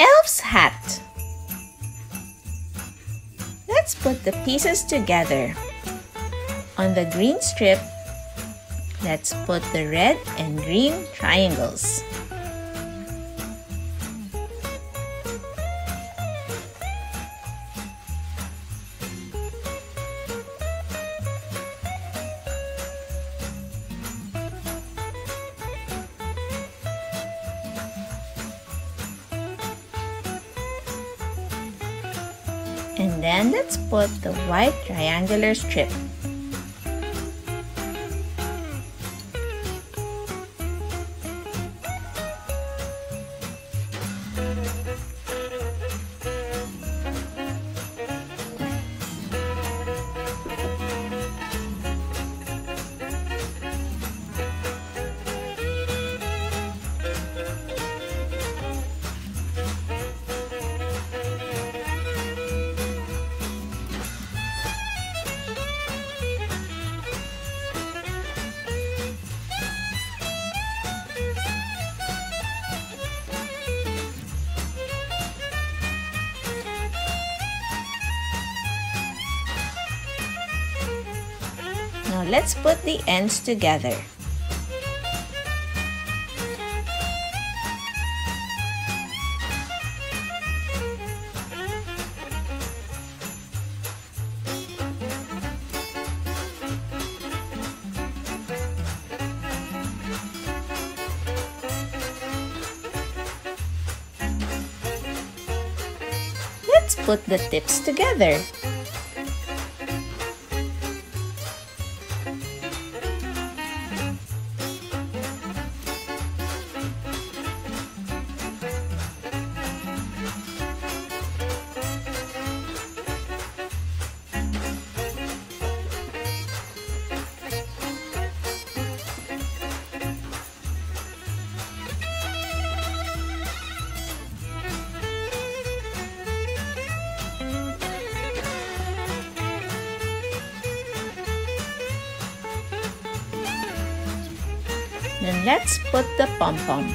elf's hat. Let's put the pieces together. On the green strip, let's put the red and green triangles. And then let's put the white triangular strip. Now let's put the ends together. Let's put the tips together. Then let's put the pom-pom.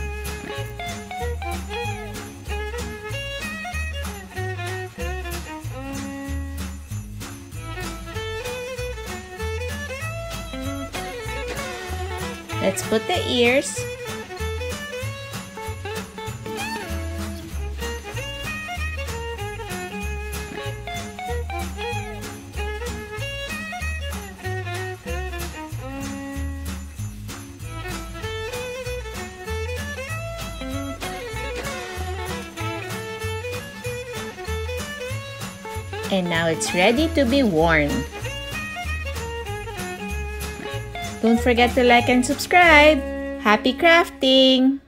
Let's put the ears. And now it's ready to be worn. Don't forget to like and subscribe. Happy crafting!